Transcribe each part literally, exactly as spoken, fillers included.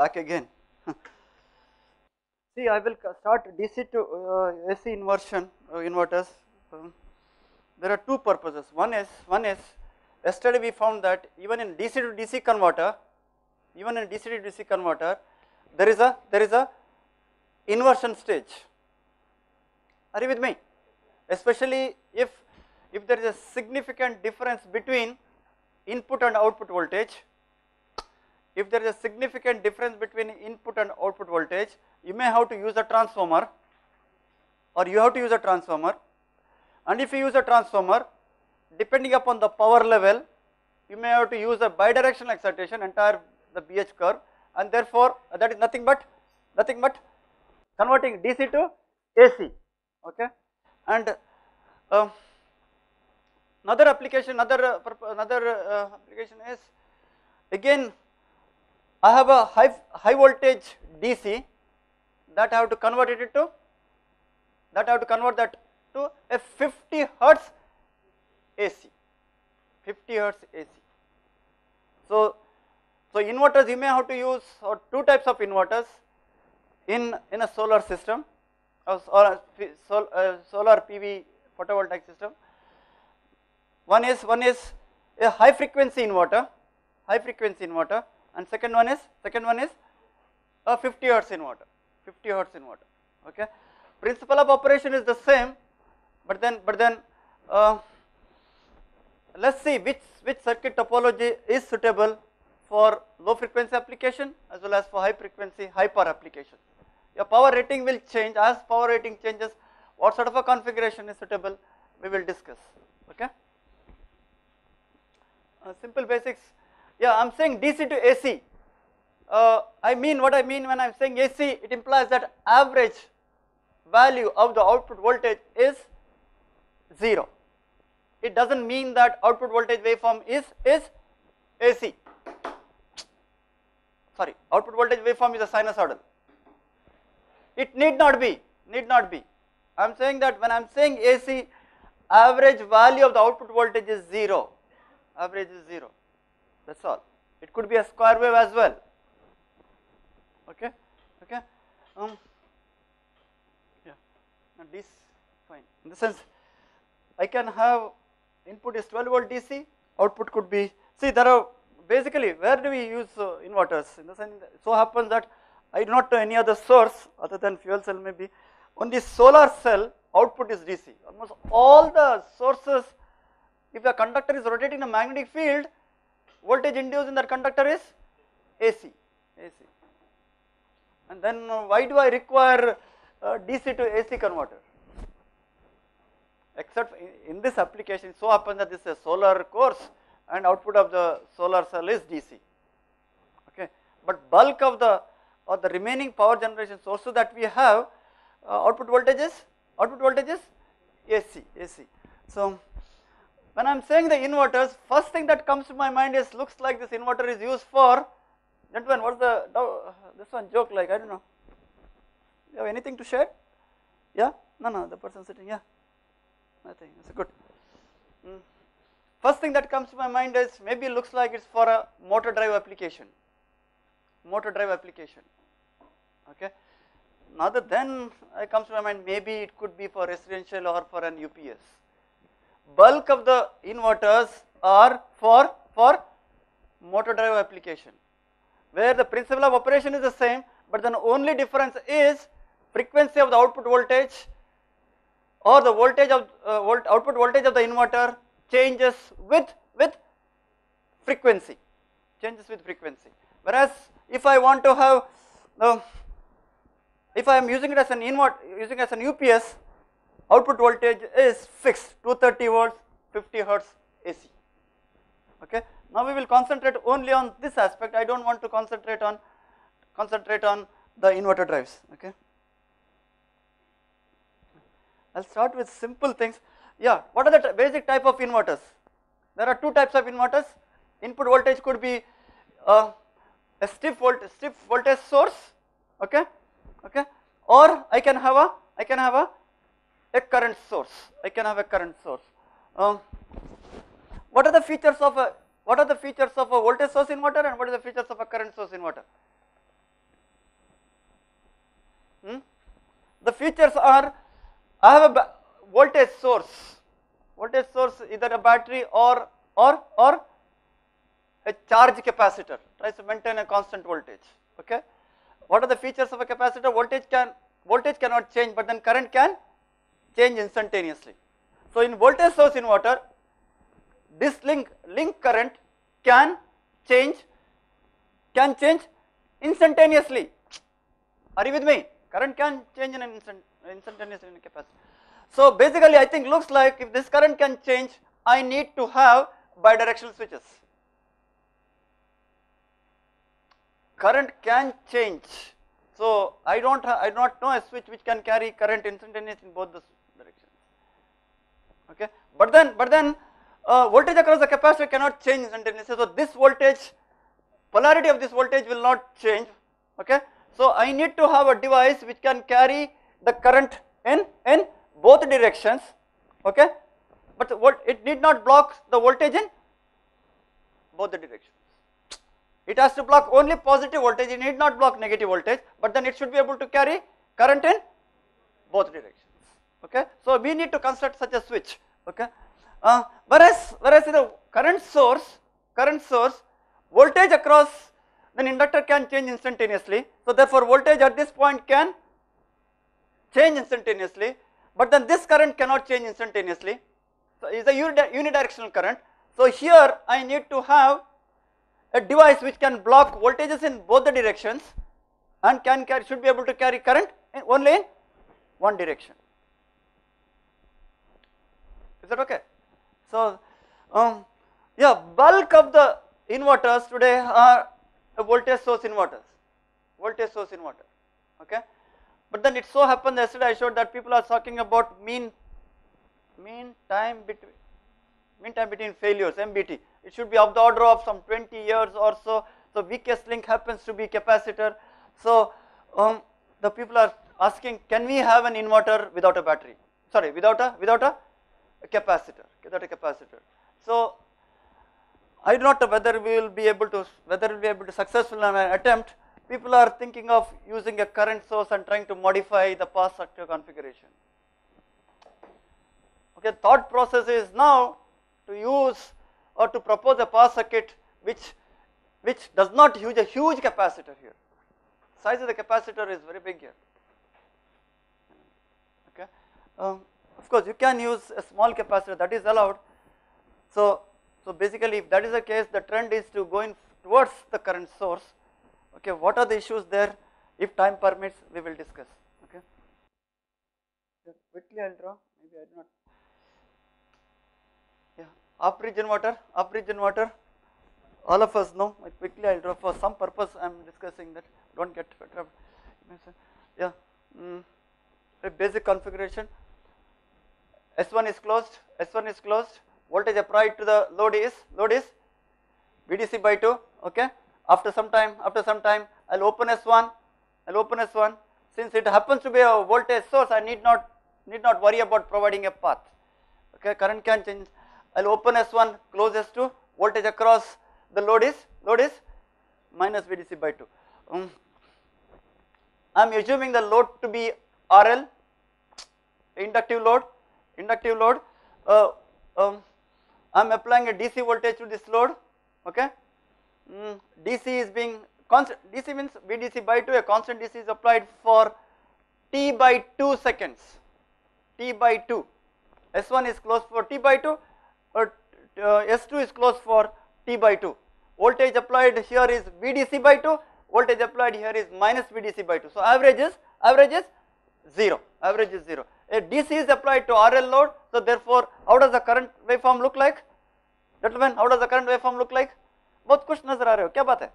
back again. See, I will start D C to uh, A C inversion uh, inverters. Um, there are two purposes. One is one is yesterday we found that even in D C to D C converter, even in D C to D C converter, there is a there is a inversion stage. Are you with me? Especially if if there is a significant difference between input and output voltage, if there is a significant difference between input and output voltage, you may have to use a transformer, or you have to use a transformer. And if you use a transformer, depending upon the power level, you may have to use a bidirectional excitation, entire the B H curve, and therefore that is nothing but nothing but converting D C to A C. Okay, and uh, another application, another uh, another uh, application is, again I have a high high voltage D C that I have to convert it into, that I have to convert that to a fifty hertz A C, fifty hertz A C. So, so inverters you may have to use, or two types of inverters in in a solar system, or solar, uh, solar P V photovoltaic system. One is one is a high frequency inverter, high frequency inverter, and second one is second one is a fifty hertz inverter, fifty hertz inverter. Okay, principle of operation is the same, but then but then uh, let's see which which circuit topology is suitable for low frequency application as well as for high frequency, high power application. Your power rating will change. As power rating changes, what sort of a configuration is suitable, we will discuss. Okay, uh, simple basics. Yeah, I am saying D C to A C. Uh, I mean, what I mean when I am saying A C, it implies that average value of the output voltage is zero. It does not mean that output voltage waveform is, is A C. Sorry, output voltage waveform is a sinusoidal. It need not be, need not be. I am saying that when I am saying A C, average value of the output voltage is zero, average is zero. That is all. It could be a square wave as well. Okay, okay. Um, yeah. Now this fine. In the sense, I can have input is twelve volt D C. Output could be. See, there are basically, where do we use uh, inverters? In the sense, so happens that I do not know any other source other than fuel cell maybe. On the solar cell, output is D C. Almost all the sources, if the conductor is rotating the magnetic field, voltage induced in that conductor is A C, A C. And then why do I require uh, D C to A C converter? Except in, in this application, so happens that this is a solar course and output of the solar cell is D C. Okay, but bulk of the or the remaining power generation sources that we have, uh, output voltage is output voltage is A C, A C. So when I am saying the inverters, first thing that comes to my mind is, looks like this inverter is used for, gentlemen, what is the, this one joke like, I do not know, you have anything to share? Yeah, no, no, the person sitting, yeah, nothing, it is good. Mm. First thing that comes to my mind is, maybe it looks like it is for a motor drive application, motor drive application, okay. Other than it comes to my mind, maybe it could be for residential or for an U P S. Bulk of the inverters are for, for motor drive application, where the principle of operation is the same, but then only difference is frequency of the output voltage, or the voltage of uh, volt output voltage of the inverter changes with with frequency, changes with frequency. Whereas if I want to have, uh, if I am using it as an invert, using as an U P S, output voltage is fixed, two hundred thirty volts, fifty hertz A C. Okay. Now we will concentrate only on this aspect. I do not want to concentrate on concentrate on the inverter drives. Okay. I'll start with simple things. Yeah. What are the basic type of inverters? There are two types of inverters. Input voltage could be uh, a stiff volt stiff voltage source. Okay. Okay. Or I can have a I can have a a current source, I can have a current source. Um, what are the features of a, what are the features of a voltage source inverter, and what are the features of a current source inverter? Hmm? The features are, I have a voltage source, voltage source either a battery or or or a charge capacitor, tries to maintain a constant voltage. Okay. What are the features of a capacitor? Voltage can voltage cannot change, but then current can change instantaneously. So in voltage source inverter, this link link current can change can change instantaneously. Are you with me? Current can change in an instant instantaneously in a capacitor. So basically, I think looks like if this current can change, I need to have bidirectional switches. Current can change, so I don't have, I do not know a switch which can carry current instantaneously in both the directions. Okay, but then but then uh, voltage across the capacitor cannot change instantaneously. So this voltage, polarity of this voltage will not change. Okay, so I need to have a device which can carry the current in in both directions. Okay, but what it need not block the voltage in both the directions. It has to block only positive voltage, it need not block negative voltage, but then it should be able to carry current in both directions. Okay, so we need to construct such a switch. Okay, uh, whereas whereas in the current source, current source, voltage across an inductor can change instantaneously. So therefore, voltage at this point can change instantaneously, but then this current cannot change instantaneously. So it is a unidirectional current. So here I need to have a device which can block voltages in both the directions and can carry, should be able to carry current in only in one direction. Is that okay? So, um, yeah, bulk of the inverters today are voltage source inverters, voltage source inverter. Okay, but then it so happened yesterday I showed that people are talking about mean mean time between mean time between failures, M B T. It should be of the order of some twenty years or so. So weakest link happens to be capacitor. So um, the people are asking, can we have an inverter without a battery? Sorry, without a without a, a capacitor, without a capacitor. So I do not know whether we will be able to whether we will be able to successful in an attempt. People are thinking of using a current source and trying to modify the power structure configuration. Okay, thought process is now to use or to propose a power circuit which which does not use a huge capacitor here. Size of the capacitor is very big here. Okay, um, of course you can use a small capacitor, that is allowed. So so basically, if that is the case, the trend is to go in towards the current source. Okay, what are the issues there? If time permits, we will discuss. Okay, just quickly I'll draw. Maybe I do not. Up-bridge inverter, up-bridge inverter, all of us know. I quickly I will draw for some purpose I am discussing that, do not get trouble. Yeah, mm. A basic configuration, S one is closed, S one is closed, voltage applied to the load is, load is V D C by two, okay. After some time, after some time I will open S one, I will open S one, since it happens to be a voltage source, I need not, need not worry about providing a path, okay, current can change. I will open S one, close S two, voltage across the load is, load is minus V D C by two. Um, I am assuming the load to be R L, inductive load, inductive load, uh, um, I am applying a D C voltage to this load, okay. Mm, D C is being constant, D C means V D C by two, a constant D C is applied for T by two seconds, T by two, S one is closed for T by two. But uh, S two is closed for T by two. Voltage applied here is V D C by two. Voltage applied here is minus V D C by two. So average is average is zero. Average is zero. A D C is applied to R L load. So therefore, how does the current waveform look like? Gentlemen, how does the current waveform look like? बहुत कुछ नजर आ रहे हो क्या बात है?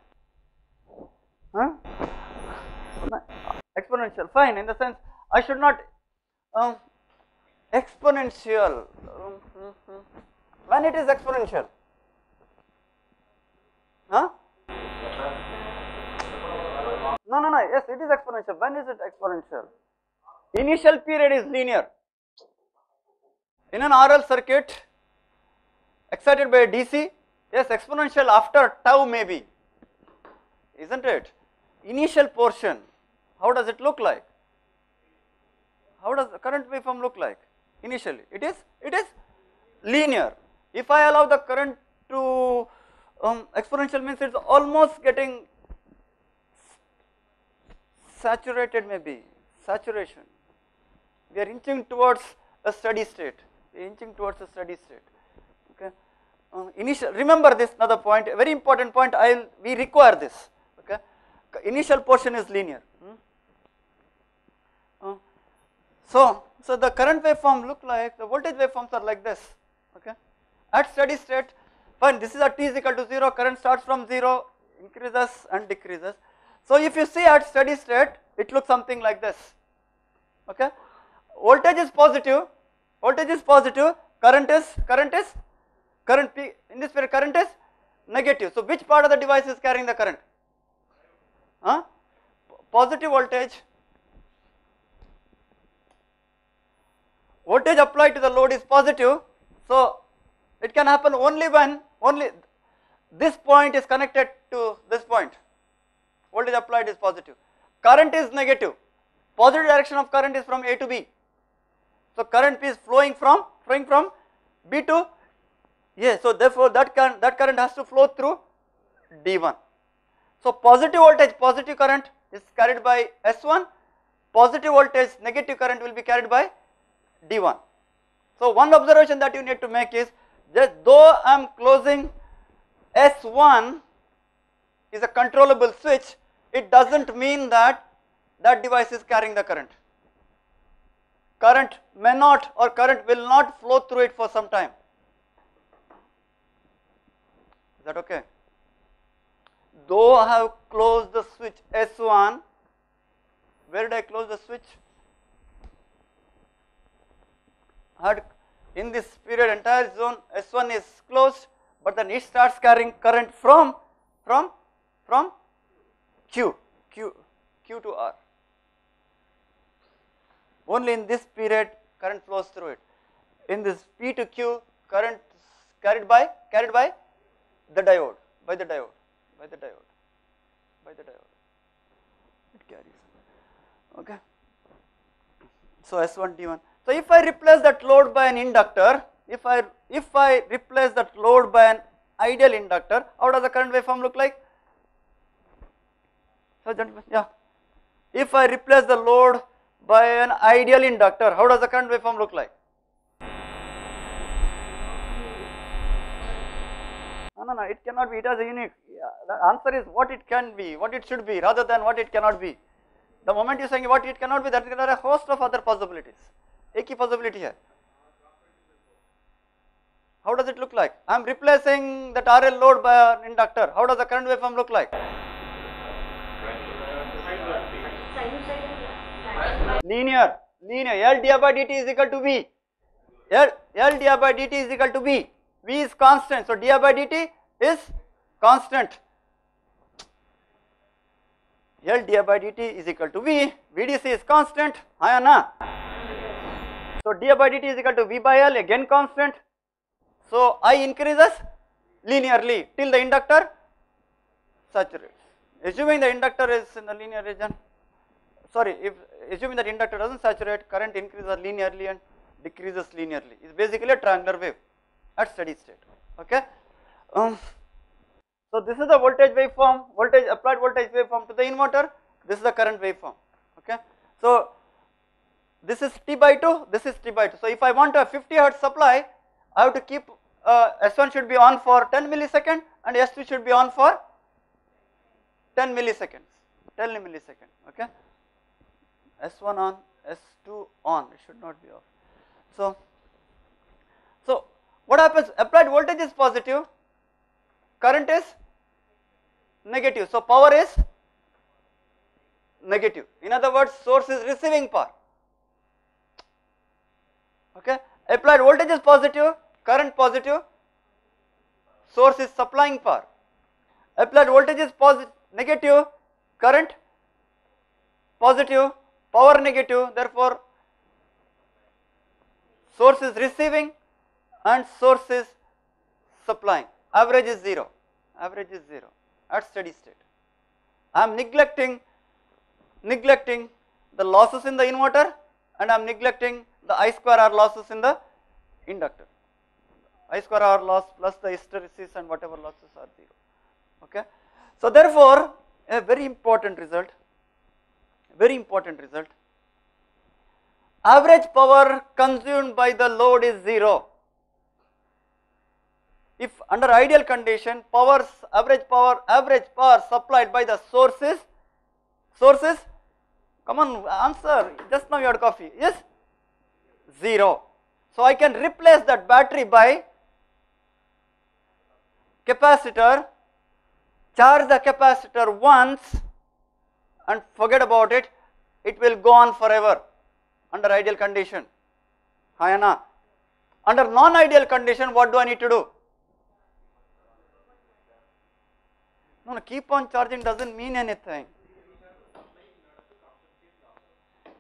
Huh? Exponential. Fine. In the sense, I should not um, exponential. Um, mm, mm. When it is exponential, huh? No, no, no. Yes, it is exponential. When is it exponential? Initial period is linear. In an R L circuit, excited by a D C, yes, exponential after tau maybe, isn't it? Initial portion. How does it look like? How does the current waveform look like? Initially, it is it is linear. If I allow the current to um, exponential, means it's almost getting saturated, maybe saturation. We are inching towards a steady state. We are inching towards a steady state. Okay. Um, initial. Remember this another point. A very important point. I'll. We require this. Okay. Initial portion is linear. Hmm. Uh, so. So the current waveform look like, the voltage waveforms are like this, okay. At steady state, fine, this is at t is equal to zero, current starts from zero, increases and decreases. So if you see at steady state, it looks something like this, okay. Voltage is positive, voltage is positive, current is, current is, current P, in this period current is negative. So which part of the device is carrying the current? Huh? Positive voltage. Voltage applied to the load is positive, so it can happen only when only this point is connected to this point. Voltage applied is positive. Current is negative. Positive direction of current is from A to B. So current is flowing from flowing from B to A. So therefore that current that current has to flow through D one. So positive voltage, positive current is carried by S one. Positive voltage, negative current will be carried by D one. So one observation that you need to make is that though I am closing S one is a controllable switch, it does not mean that that device is carrying the current. Current may not or current will not flow through it for some time. Is that okay? Though I have closed the switch S one, where did I close the switch? Had in this period entire zone S one is closed, but then it starts carrying current from from from Q Q Q to R. Only in this period current flows through it. In this P to Q, current carried by carried by the diode by the diode by the diode by the diode. It carries. Okay. So S one D one. So if I replace that load by an inductor, if I if I replace that load by an ideal inductor, how does the current waveform look like? So gentlemen, yeah. If I replace the load by an ideal inductor, how does the current waveform look like? No, no, no. It cannot be. It has a unit. Yeah, the answer is what it can be, what it should be, rather than what it cannot be. The moment you are saying what it cannot be, that there are a host of other possibilities. एक ही possibility है. How does it look like? I am replacing that R L load by an inductor. How does the current waveform look like? Linear, linear. L di by dt is equal to V. L, L di by dt is equal to V. V is constant, so di by dt is constant. L di by dt is equal to V. V d c is constant. Hai na? So d by dt is equal to V by L, again constant. So I increases linearly till the inductor saturates. Assuming the inductor is in the linear region, sorry, if assuming that inductor does not saturate, current increases linearly and decreases linearly. It is basically a triangular wave at steady state, okay. Um, so this is the voltage waveform, voltage applied voltage waveform to the inverter, this is the current waveform, okay. So this is T by two, this is T by two. So if I want a fifty hertz supply, I have to keep uh, S one should be on for ten milliseconds and S two should be on for ten milliseconds, ten milliseconds, okay. S one on, S two on, it should not be off. So, so what happens, applied voltage is positive, current is negative, so power is negative. In other words, source is receiving power. Okay, applied voltage is positive, current positive, source is supplying power. Applied voltage is positive, negative, current positive, power negative, therefore source is receiving and source is supplying. Average is zero, average is zero at steady state. I am neglecting, neglecting the losses in the inverter and I am neglecting the I square R losses in the inductor. I square R loss plus the hysteresis and whatever losses are zero, okay. So therefore, a very important result, very important result, average power consumed by the load is zero. If under ideal condition powers average power average power supplied by the sources sources come on answer, just now you had coffee, yes, zero. So I can replace that battery by capacitor, charge the capacitor once and forget about it, it will go on forever under ideal condition. Hayana. Under non ideal condition, what do I need to do? No, no, keep on charging doesn't mean anything.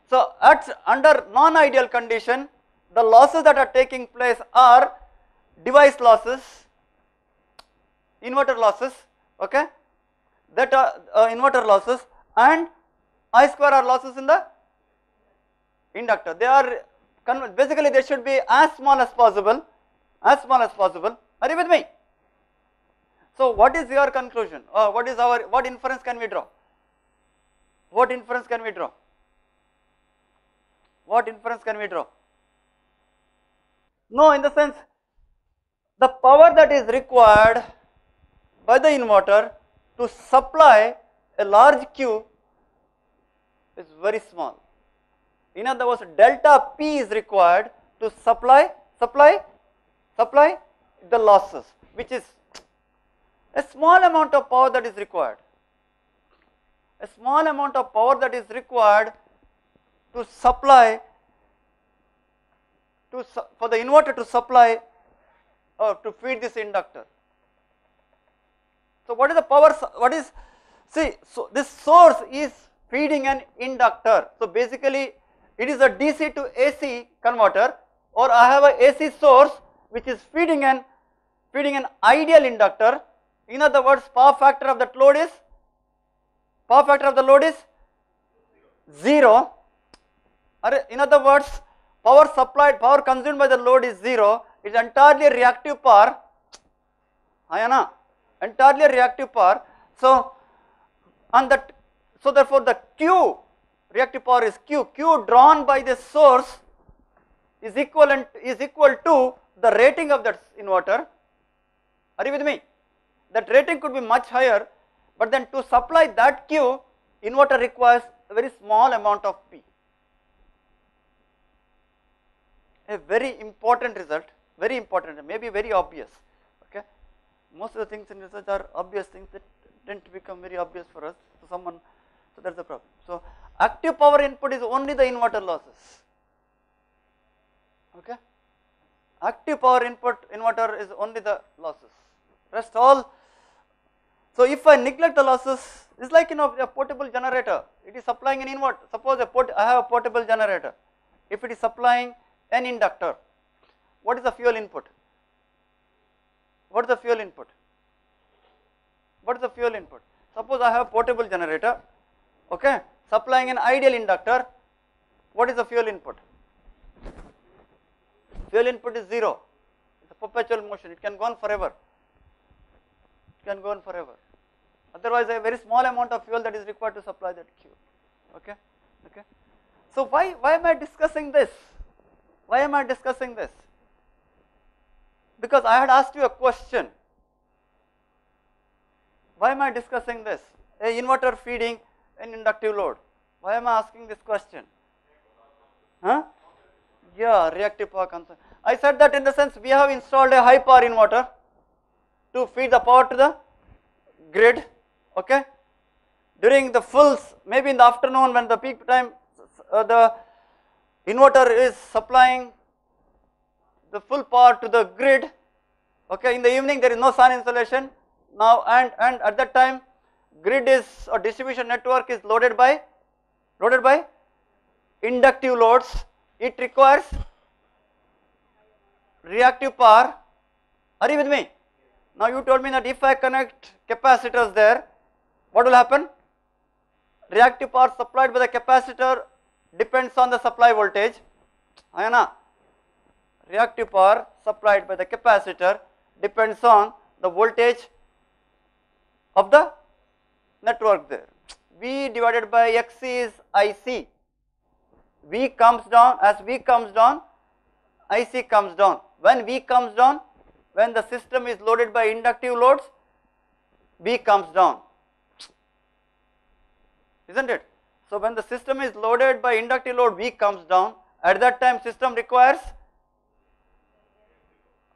So at under non ideal condition, the losses that are taking place are device losses, inverter losses, okay, that are uh, inverter losses and I square R losses in the inductor. They are basically, they should be as small as possible, as small as possible. Are you with me? So what is your conclusion? Uh, what is our, what inference can we draw? What inference can we draw? What inference can we draw? No, in the sense, the power that is required by the inverter to supply a large Q is very small. In other words, delta P is required to supply, supply, supply the losses, which is a small amount of power that is required. A small amount of power that is required to supply, to su for the inverter to supply or to feed this inductor. So what is the power, what is, see, so this source is feeding an inductor. So basically it is a D C to A C converter, or I have a A C source which is feeding an, feeding an ideal inductor. In other words, power factor of that load is, power factor of the load is zero. In other words, power supplied, power consumed by the load is zero. It is entirely reactive power. Ayana. Entirely reactive power. So, and that, so therefore the Q, reactive power is Q. Q drawn by this source is equivalent, is equal to the rating of that inverter. Are you with me? That rating could be much higher, but then to supply that Q, inverter requires a very small amount of P. A very important result, very important, maybe very obvious, okay. Most of the things in research are obvious things that tend to become very obvious for us, so someone, so that is the problem. So active power input is only the inverter losses, okay. Active power input inverter is only the losses, rest all. So if I neglect the losses, it's like, you know, a portable generator, it is supplying an inverter. Suppose a port, I have a portable generator, if it is supplying an inductor, what is the fuel input? What is the fuel input? What is the fuel input? Suppose I have a portable generator, okay, supplying an ideal inductor, what is the fuel input? Fuel input is zero, it is a perpetual motion, it can go on forever, it can go on forever. Otherwise, a very small amount of fuel that is required to supply that Q, okay, okay. So why, why am I discussing this? Why am I discussing this? Because I had asked you a question. Why am I discussing this? A inverter feeding an inductive load. Why am I asking this question? Huh? Yeah, reactive power consumption. I said that in the sense we have installed a high power inverter to feed the power to the grid, okay? During the fulls, maybe in the afternoon when the peak time, uh, the inverter is supplying the full power to the grid, okay, in the evening there is no sun insolation now, and, and at that time grid is, or distribution network is loaded by, loaded by inductive loads, it requires reactive power. Are you with me? Now you told me that if I connect capacitors there, what will happen? Reactive power supplied by the capacitor depends on the supply voltage. Reactive power supplied by the capacitor depends on the voltage of the network there. V divided by X is I C. V comes down, as V comes down, I C comes down. When V comes down, when the system is loaded by inductive loads, V comes down, isn't it? So when the system is loaded by inductive load, V comes down. At that time system requires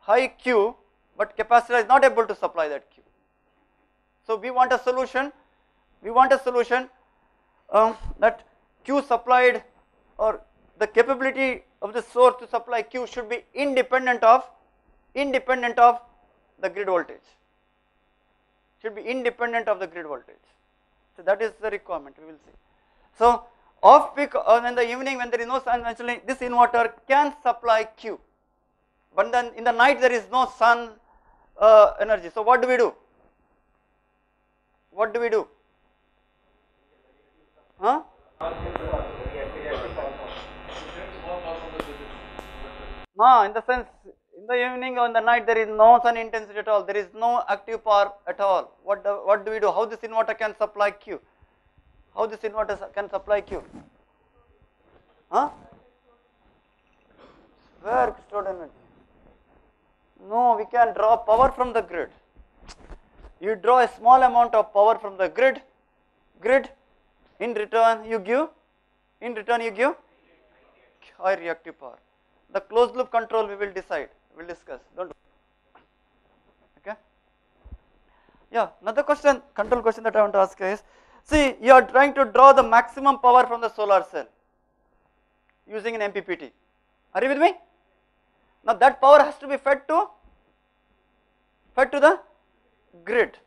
high Q, but capacitor is not able to supply that Q. So we want a solution, we want a solution um, that Q supplied, or the capability of the source to supply Q should be independent of, independent of the grid voltage, should be independent of the grid voltage. So that is the requirement, we will see. So off peak or in the evening when there is no sun, actually this inverter can supply Q. But then in the night there is no sun uh, energy. So what do we do? What do we do? Huh? No, in the sense, in the evening or in the night there is no sun intensity at all. There is no active power at all. What do, what do we do? How this inverter can supply Q? How this inverter can supply Q? Huh? Where stored energy? No, we can draw power from the grid. You draw a small amount of power from the grid, grid in return you give, in return you give high reactive power. The closed loop control we will decide, we will discuss, do not, okay. Yeah, another question, control question that I want to ask is, see you are trying to draw the maximum power from the solar cell using an M P P T, are you with me? Now that power has to be fed to, fed to the grid.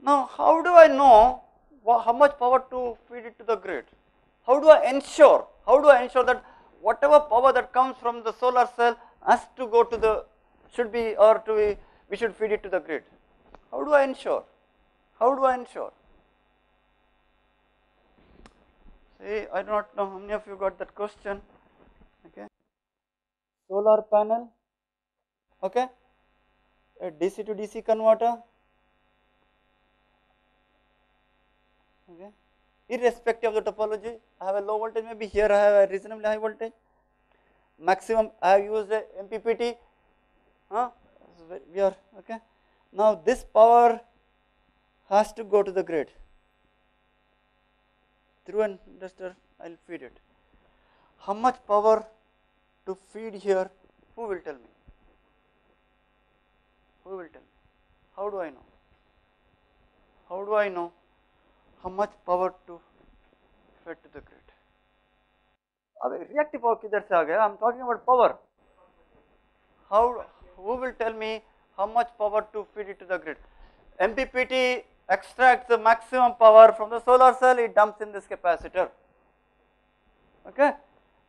Now how do I know how much power to feed it to the grid? How do I ensure, how do I ensure that whatever power that comes from the solar cell has to go to the, should be or to be, we should feed it to the grid? How do I ensure? How do I ensure? See, I do not know how many of you got that question, okay. Solar panel, okay, a D C to D C converter, okay, irrespective of the topology. I have a low voltage, maybe here I have a reasonably high voltage, maximum I have used a M P P T, huh? We are okay. Now this power has to go to the grid, through an inductor I will feed it. How much power to feed here, who will tell me? Who will tell me? How do I know? How do I know how much power to fed to the grid? Reactive power kidhar se aa gaya? I am talking about power. How, who will tell me how much power to feed it to the grid? M P P T extracts the maximum power from the solar cell, it dumps in this capacitor, okay.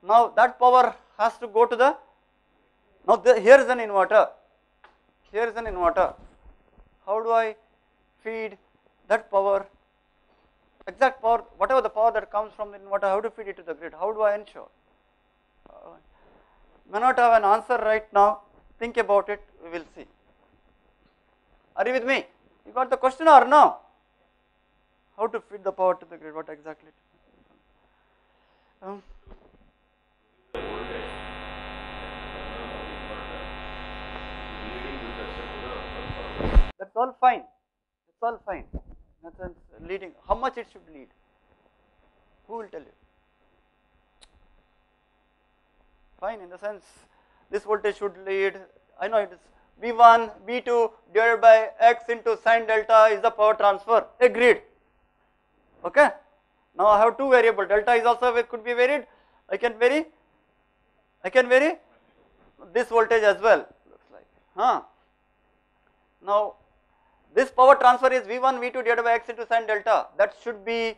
Now that power has to go to the, now the, here is an inverter, here is an inverter. How do I feed that power, exact power, whatever the power that comes from the inverter, how to feed it to the grid? How do I ensure? Uh, may not have an answer right now, think about it, we will see. Are you with me? You got the question or no? How to feed the power to the grid, what exactly? Um, that's all fine, that's all fine, that's all leading, how much it should lead, who will tell you? Fine, in the sense this voltage should lead, I know it is V one, V two divided by X into sine delta is the power transfer, agreed, okay. Now I have two variables, delta is also could be varied, I can vary, I can vary this voltage as well, looks like, huh. Now this power transfer is V one, V two divided by X into sine delta, that should be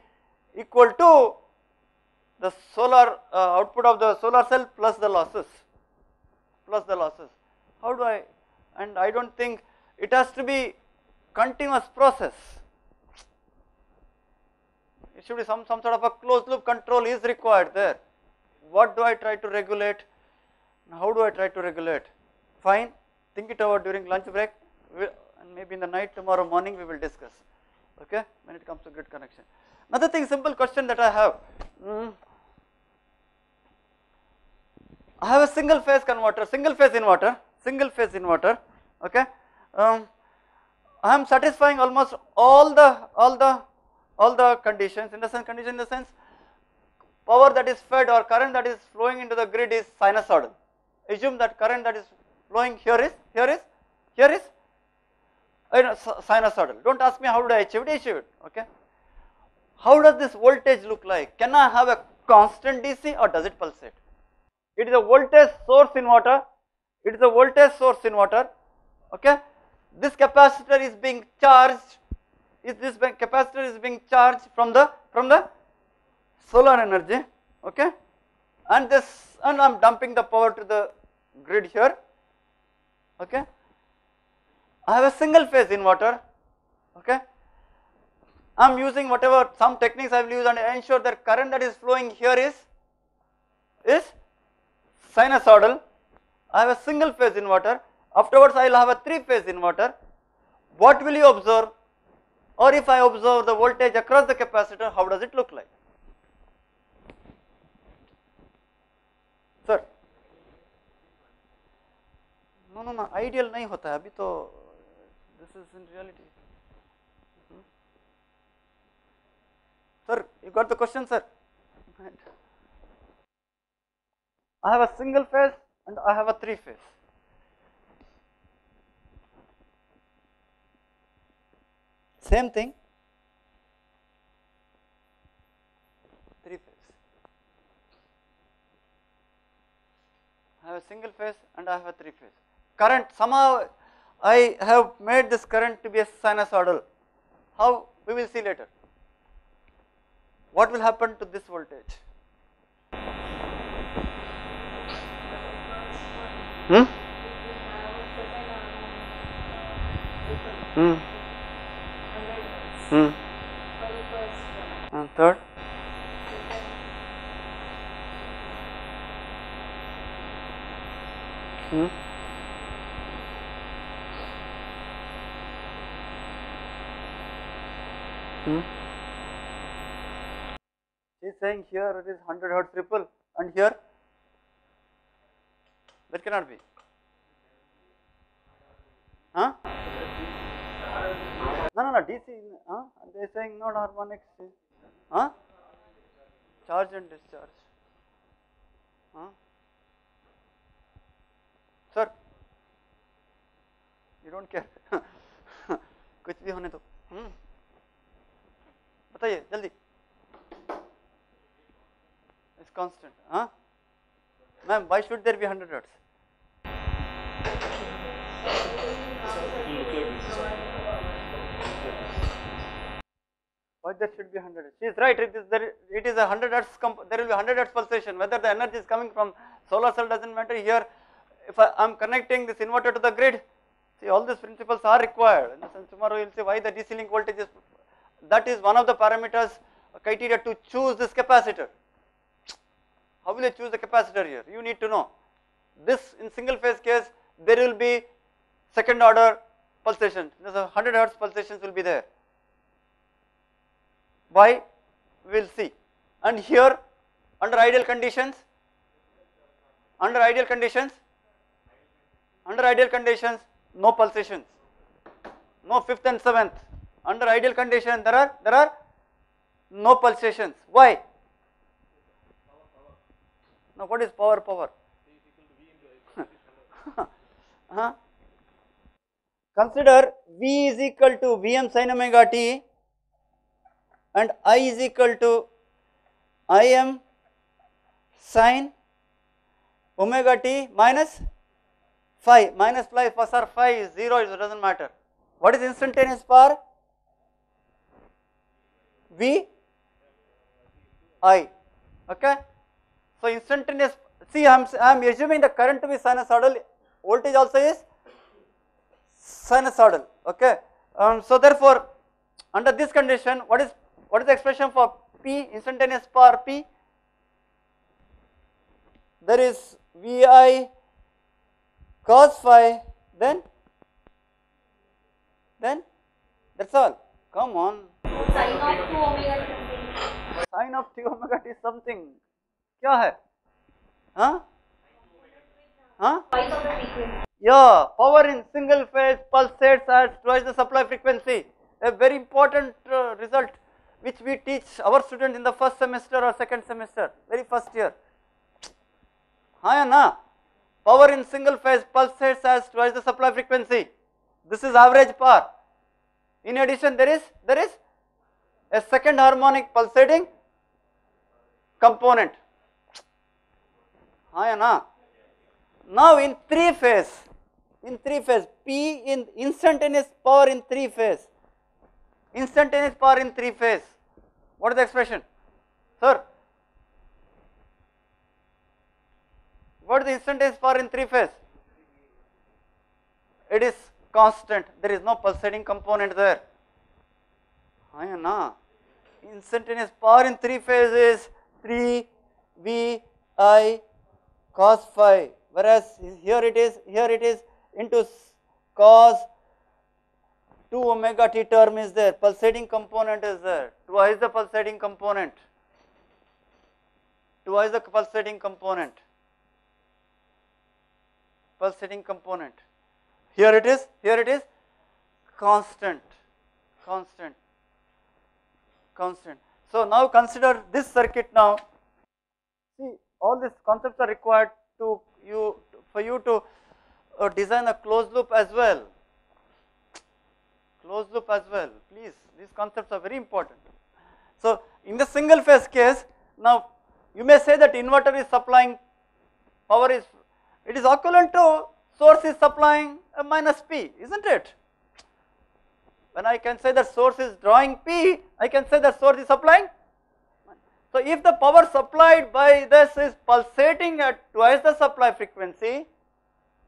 equal to the solar uh, output of the solar cell plus the losses, plus the losses, how do I, and I do not think it has to be continuous process, It should be some, some sort of a closed loop control is required there. What do I try to regulate? How do I try to regulate? Fine, think it over during lunch break, we'll, and maybe in the night, tomorrow morning we will discuss, okay, when it comes to grid connection. Another thing, simple question that I have, mm. I have a single phase converter, single phase inverter, single phase inverter, okay. Um, I am satisfying almost all the, all the, all the conditions, in the sense, condition in the sense, power that is fed or current that is flowing into the grid is sinusoidal. Assume that current that is flowing here is, here is, here is you know, sinusoidal. Do not ask me how did I achieve it, achieve it, okay. How does this voltage look like? Can I have a constant D C or does it pulsate? It is a voltage source inverter, it is a voltage source inverter, okay. This capacitor is being charged, is this capacitor is being charged from the, from the solar energy, okay, and this, and I am dumping the power to the grid here, okay. I have a single phase inverter, okay. I am using whatever some techniques I will use and ensure that current that is flowing here is, is sinusoidal. I have a single phase inverter, afterwards I will have a three phase inverter. What will you observe? Or if I observe the voltage across the capacitor, how does it look like? Sir, no, no, no, ideal nahi hota hai, abhi to this is in reality. Hmm. Sir, you got the question, sir? I have a single phase and I have a three phase. Same thing, three phase. I have a single phase and I have a three phase. Current, somehow I have made this current to be a sinusoidal. How? We will see later. What will happen to this voltage? Hmm? Hmm. Hmm. And third? Hmm. Hmm. He is saying here it is one hundred hertz ripple and here that cannot be. Huh? No, no, no, D C, huh? They are saying not harmonics, huh? Charge and discharge, huh? Sir, you don't care, kuch bhi hone to, hmm, bataiye, jaldi, it's constant, huh? Ma'am, why should there be one hundred hertz? Why there should be one hundred hertz? She is right, it is, there, it is a one hundred hertz, there will be one hundred hertz pulsation, whether the energy is coming from solar cell does not matter. Here, if I am connecting this inverter to the grid, see all these principles are required. In the sense, tomorrow you will see why the D C link voltage is, that is one of the parameters, criteria to choose this capacitor. How will you choose the capacitor here? You need to know. This in single phase case, there will be second order pulsations, so one hundred hertz pulsations will be there. Why? We will see. And here, under ideal conditions, under ideal conditions, under ideal conditions, no pulsations, no fifth and seventh. Under ideal condition, there are, there are no pulsations. Why? Now, what is power? Power. Huh? Consider V is equal to Vm sin omega t. And I is equal to Im sin omega t minus phi, minus phi, plus or phi is zero, it does not matter. What is instantaneous power? V, I, okay. So instantaneous, see I am, I am assuming the current to be sinusoidal, voltage also is sinusoidal, okay. Um, so therefore, under this condition, what is What is the expression for P, instantaneous power P. There is V I cos phi, then, then that is all. Come on. Sine of two omega is Sine of two omega is something. Kya hai? Huh? Huh? Twice of the frequency. Yeah, power in single phase pulsates at twice the supply frequency. A very important uh, result which we teach our students in the first semester or second semester, very first year. Haan na? Power in single phase pulsates as twice the supply frequency. This is average power. In addition, there is there is a second harmonic pulsating component. Haan na? Now in three phase, in three phase, P in instantaneous power in three phase. Instantaneous power in three phase. What is the expression, sir? What is the instantaneous power in three phase? It is constant. There is no pulsating component there. Aye na. Instantaneous power in three phase is three V I cos phi. Whereas here it is, here it is into cos two omega t term is there, pulsating component is there, twice the pulsating component, twice the pulsating component, pulsating component. Here it is, here it is constant, constant, constant. So now consider this circuit now. See, all these concepts are required to you, for you to uh, design a closed loop as well, closed loop as well, please, these concepts are very important. So in the single phase case, now you may say that inverter is supplying power, is it is equivalent to source is supplying a minus P, isn't it? When I can say that source is drawing P, I can say that source is supplying. So if the power supplied by this is pulsating at twice the supply frequency,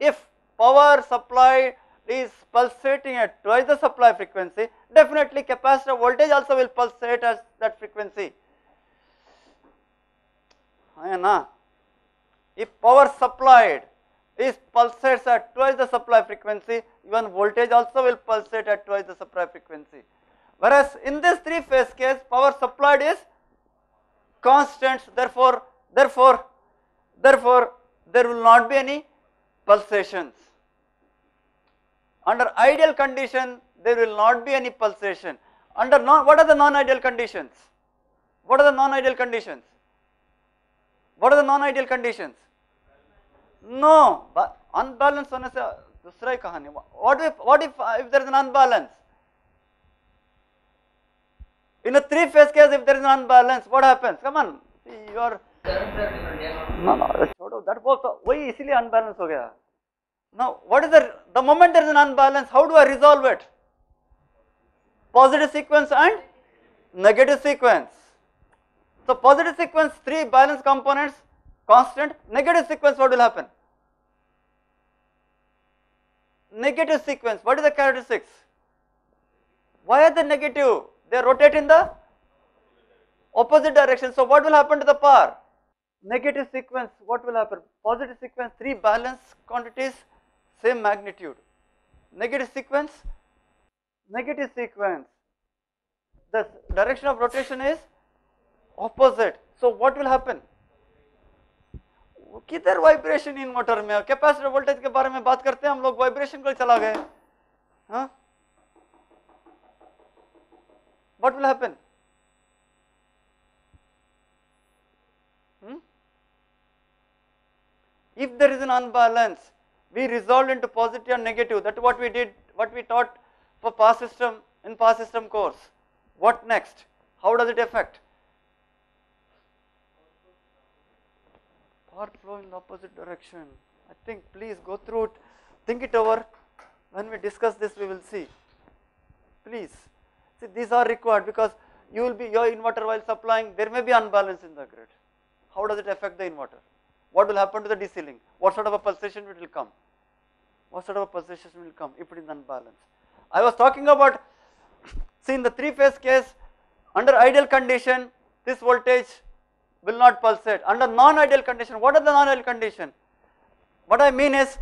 if power supplied is pulsating at twice the supply frequency, definitely capacitor voltage also will pulsate at that frequency. If power supplied is pulsates at twice the supply frequency, even voltage also will pulsate at twice the supply frequency. Whereas in this three phase case, power supplied is constants, therefore, therefore, therefore, there will not be any pulsations. Under ideal condition, there will not be any pulsation. Under non, what are the non-ideal conditions? What are the non-ideal conditions? What are the non-ideal conditions? No, but unbalanced होने से दूसरा कहानी. What if, what if, if there is an unbalance? In a three phase case, if there is an unbalance, what happens? Come on, you are. No, no, छोड़ो, that was वही इसलिए unbalance हो गया. Now, what is the the moment there is an unbalance? How do I resolve it? Positive sequence and negative sequence. So positive sequence three balanced components constant. Negative sequence, what will happen? Negative sequence. What is the characteristics? Why are they negative? They rotate in the opposite direction. So what will happen to the power? Negative sequence, what will happen? Positive sequence, three balanced quantities, same magnitude. Negative sequence, negative sequence, the direction of rotation is opposite. So what will happen? Kidhar vibration in motor mein, capacitor voltage ke baare mein baat karte hain, hum log vibration ko chala gaye, huh? What will happen? Hmm? If there is an unbalance, we resolve into positive and negative. That is what we did, what we taught for power system, in power system course. What next? How does it affect? Power flow in the opposite direction. I think please go through it, think it over. When we discuss this, we will see. Please. See, these are required because you will be, your inverter while supplying, there may be unbalance in the grid. How does it affect the inverter? What will happen to the D C link? What sort of a pulsation it will come? What sort of a pulsation will come if it is unbalanced? I was talking about, see in the three phase case, under ideal condition, this voltage will not pulsate. Under non-ideal condition, what are the non-ideal condition? What I mean is,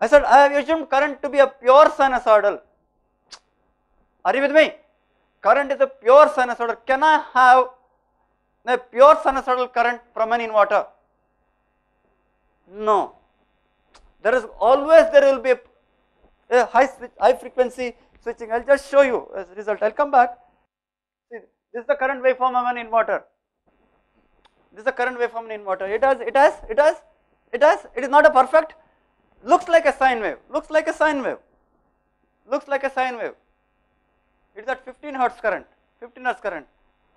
I said I have assumed current to be a pure sinusoidal. Are you with me? Current is a pure sinusoidal. Can I have a pure sinusoidal current from an inverter? No. There is always, there will be a, a high, switch, high frequency switching. I will just show you as a result. I will come back. See, this is the current waveform of an inverter. This is the current waveform in inverter. It has, it has, it has, it has, it is not a perfect, looks like a sine wave, looks like a sine wave, looks like a sine wave. It is at fifteen hertz current, fifteen hertz current.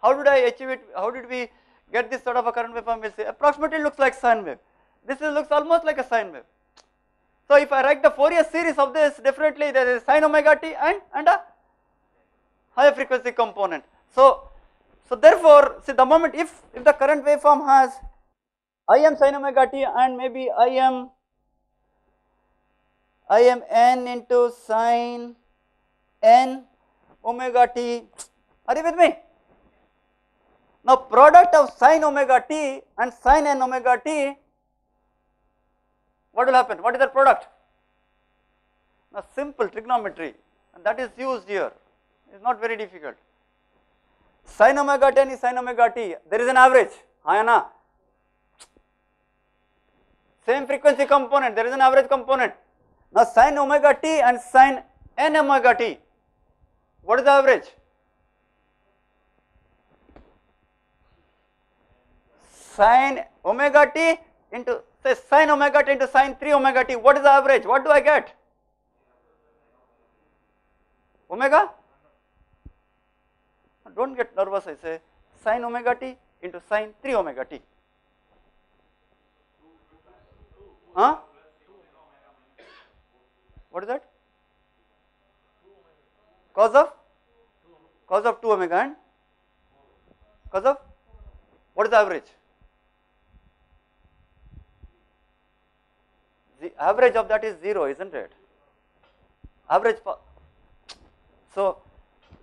How did I achieve it? How did we get this sort of a current waveform? We will say approximately looks like sine wave. This is, looks almost like a sine wave. So if I write the Fourier series of this, definitely there is sine omega t and, and a higher frequency component. So, so therefore, see the moment if, if the current waveform has I m sine omega t and maybe I m, I m n into sine n omega t, are you with me? Now product of sine omega t and sine n omega t, what will happen? What is the product? Now simple trigonometry, and that is used here, it is not very difficult. Sin omega ten is sin omega t, there is an average, ayana. Same frequency component, there is an average component. Now sin omega t and sin n omega t, what is the average? Sin omega t into, say sin omega t into sin three omega t, what is the average? What do I get? Omega? Do not get nervous, I say sin omega t into sin three omega t. Huh? What is that? Cos of? Cos of two omega and? Cos of? What is the average? The average of that is zero, is not it? Average. So,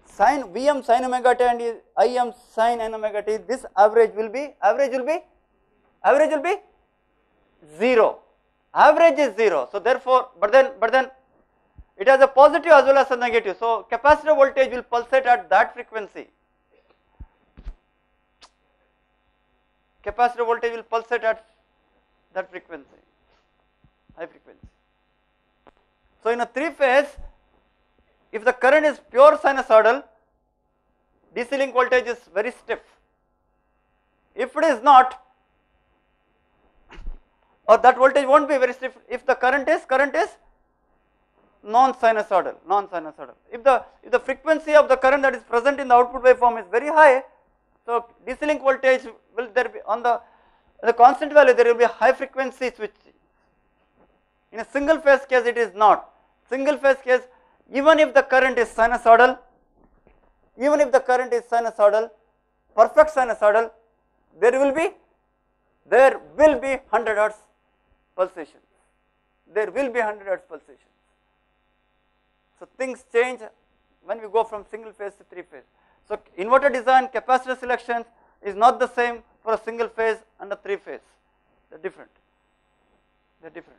sin Vm sin omega t and Im sin n omega t, this average will be, average will be, average will be zero, average is zero. So therefore, but then, but then it has a positive as well as a negative. So capacitor voltage will pulsate at that frequency. Capacitor voltage will pulsate at that frequency, high frequency. So in a three phase, if the current is pure sinusoidal, D C link voltage is very stiff. If it is not, or that voltage will not be very stiff if the current is, current is non-sinusoidal, non-sinusoidal. If the, if the frequency of the current that is present in the output waveform is very high, so D C link voltage will there be on the, the constant value there will be high frequency switch. In a single phase case it is not, single phase case even if the current is sinusoidal, even if the current is sinusoidal, perfect sinusoidal, there will be, there will be one hundred hertz pulsations, there will be one hundred hertz pulsations. So things change when we go from single phase to three phase. So inverter design, capacitor selection is not the same for a single phase and a three phase, they are different, they are different.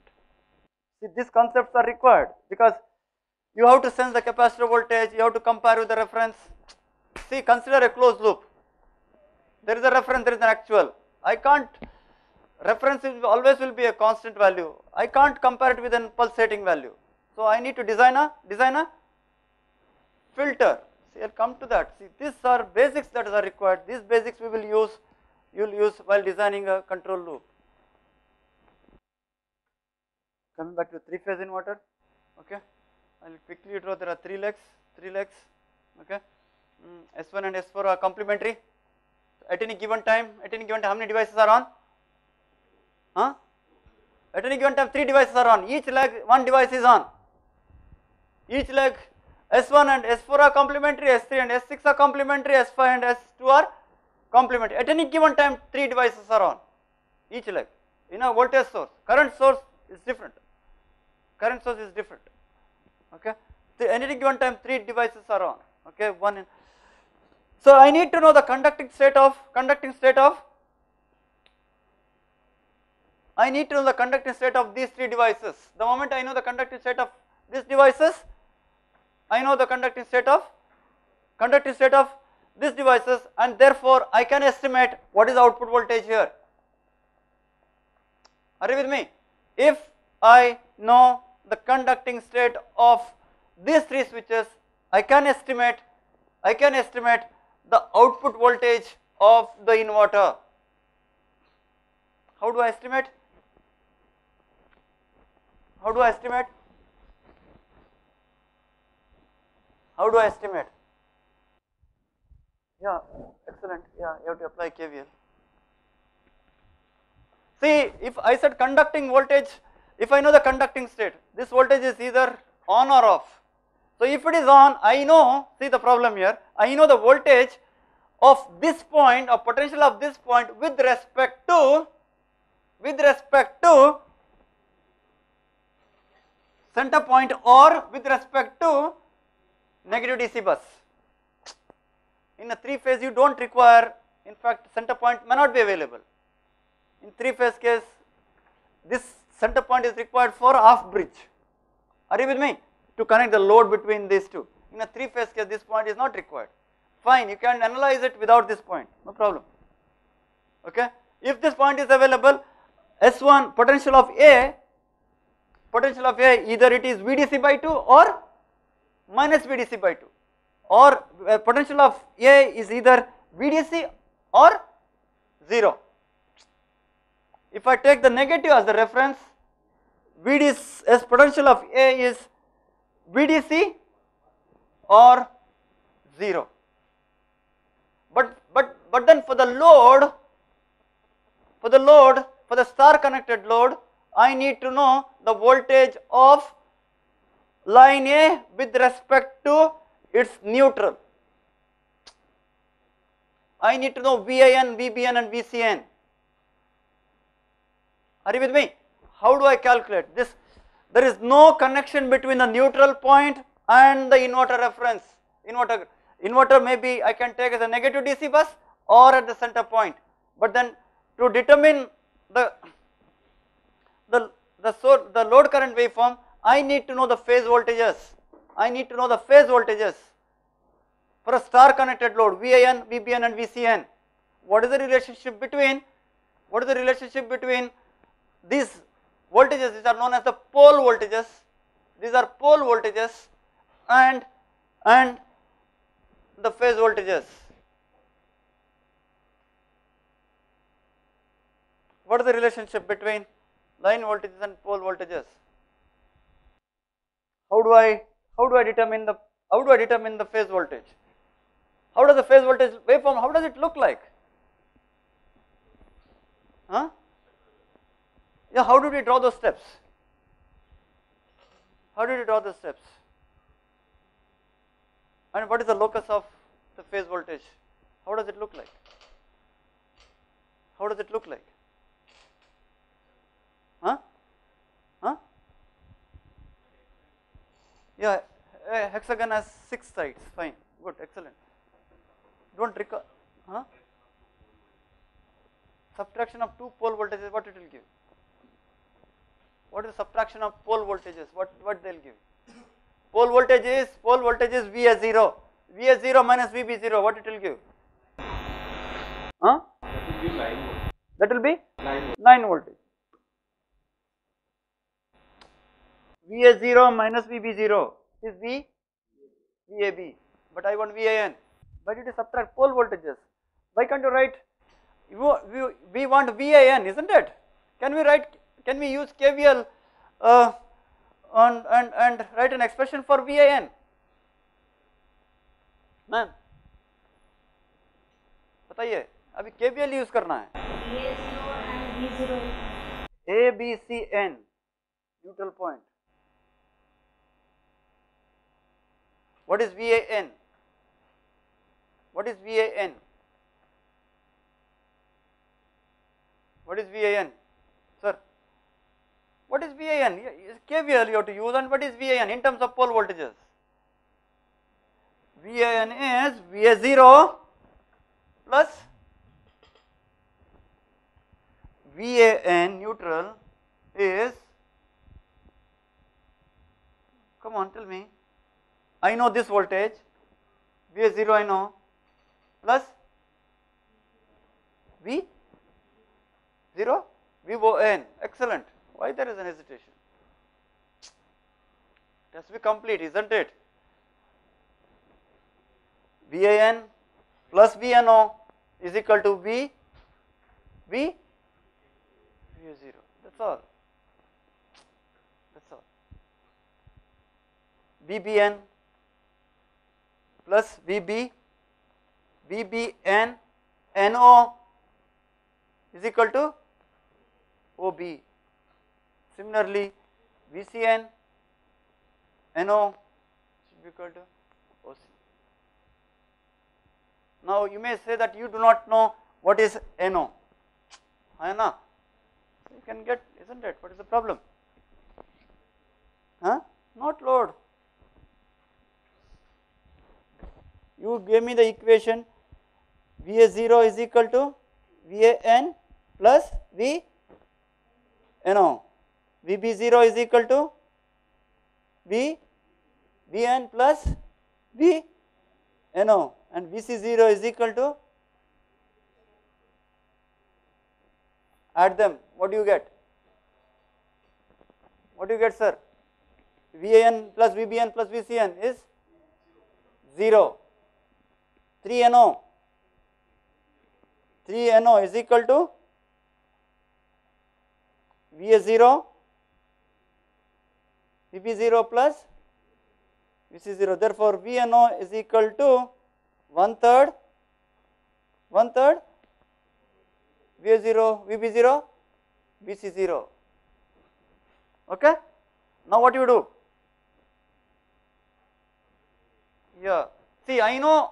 See, these concepts are required because you have to sense the capacitor voltage, you have to compare with the reference. See, consider a closed loop. There is a reference, there is an actual. I can't, reference is always will be a constant value. I can't compare it with an pulsating value. So I need to design a, design a filter. See, I'll come to that. See, these are basics that are required. These basics we will use, you'll use while designing a control loop. Coming back to three phase inverter, okay. I will quickly draw, there are three legs, three legs, okay. Mm, S one and S four are complementary. At any given time, at any given time, how many devices are on? Huh? At any given time, three devices are on, each leg, one device is on. Each leg, S one and S four are complementary, S three and S six are complementary, S five and S two are complementary. At any given time, three devices are on, each leg. You know, voltage source, current source is different, current source is different. Okay, at any given time three devices are on, okay, one in, So I need to know the conducting state of conducting state of I need to know the conducting state of these three devices. The moment I know the conducting state of these devices, I know the conducting state of conducting state of these devices, and therefore I can estimate what is output voltage here. Are you with me? If I know the conducting state of these three switches, I can estimate I can estimate the output voltage of the inverter. How do I estimate? How do I estimate? How do I estimate? Yeah, excellent. Yeah, you have to apply K V L. See, if I said conducting voltage, if I know the conducting state, this voltage is either on or off. So if it is on, I know, see the problem here, I know the voltage of this point or potential of this point with respect to, with respect to center point or with respect to negative D C bus. In a three phase you do not require, in fact center point may not be available. In three phase case this center point is required for half bridge. Are you with me? To connect the load between these two. In a three phase case this point is not required. Fine, you can analyze it without this point, no problem. Okay. If this point is available, S one potential of A, potential of A either it is V D C by two or minus V D C by two, or uh, potential of A is either V D C or zero. If I take the negative as the reference, V D C as potential of A is V D C or zero. But but but then for the load, for the load, for the star connected load, I need to know the voltage of line A with respect to its neutral. I need to know V I N, V B N and V C N. Are you with me? How do I calculate this? There is no connection between the neutral point and the inverter reference. Inverter, inverter may be I can take as a negative D C bus or at the center point. But then to determine the, the, the, so the load current waveform, I need to know the phase voltages. I need to know the phase voltages for a star connected load V I N, V B N and V C N. What is the relationship between, what is the relationship between these voltages, which are known as the pole voltages, these are pole voltages and, and the phase voltages. What is the relationship between line voltages and pole voltages? How do I, how do I determine the, how do I determine the phase voltage? How does the phase voltage waveform, how does it look like? Huh? Yeah, how did we draw those steps? How did we draw the steps? And what is the locus of the phase voltage? How does it look like? How does it look like? Huh? Huh? Yeah, a hexagon has six sides. Fine, good, excellent. Don't recall. Huh? Subtraction of two pole voltages, what it will give? What is the subtraction of pole voltages? What what they'll give? Pole voltage is pole voltage is V as zero. V as zero minus V B zero. What it will give? Huh? That will be line voltage. That will be line voltage. Line voltage. V as zero minus V B zero is V V A B. But I want V A N. Why did you subtract pole voltages? Why can't you write? You, you, we want V A N, isn't it? Can we write? Can we use K V L uh, and, and, and write an expression for V A N? Ma'am, बताइए अभी K V L use करना है. A B C N neutral point. What is V A N? What is V A N? What is V A N? Sir. What is V A N? K V L you have to use, and what is V A N in terms of pole voltages? V A N is V A zero plus V A N neutral is, come on tell me, I know this voltage, V A zero I know, plus V zero, V O N, excellent, why there is an hesitation? It has to be complete, isn't it? V A N plus V N O is equal to V, V, V zero, that's all, that's all. V B N plus V B, V B N, N O is equal to O B. Similarly, V C N, N O should be equal to O C. Now you may say that you do not know what is N O. I know. You can get, isn't it? What is the problem? Huh? Not load. You gave me the equation V A zero is equal to V A N plus V NO. V B zero is equal to V V N plus V NO, and V C zero is equal to, add them, what do you get? What do you get, sir? V A N plus V B N plus V C N is zero. three N O, three N O is equal to V A zero, V B zero plus V C zero. Therefore, V N O is equal to one third, one third V A zero, V B zero, V C zero. Okay. Now what you do? Yeah. See, I know,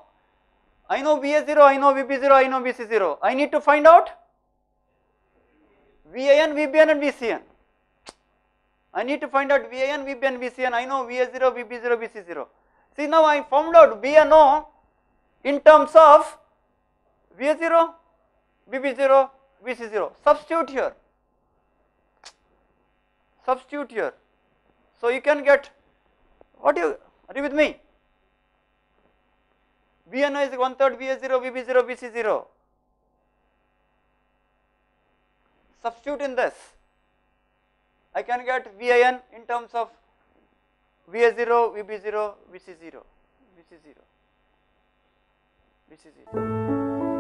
I know V A zero, I know V B zero, I know V C zero. I need to find out V A N, V B N and V C N. I need to find out V A N, V B N, V C N. I know V A zero, V B zero, V C zero. See, now I found out V N O in terms of V A zero, V B zero, V C zero. Substitute here. Substitute here. So you can get, what you, are you with me? V N O is one third V A zero, V B zero, V C zero. Substitute in this, I can get V A N in terms of V A zero, V B zero, V C zero, V C zero, V C zero.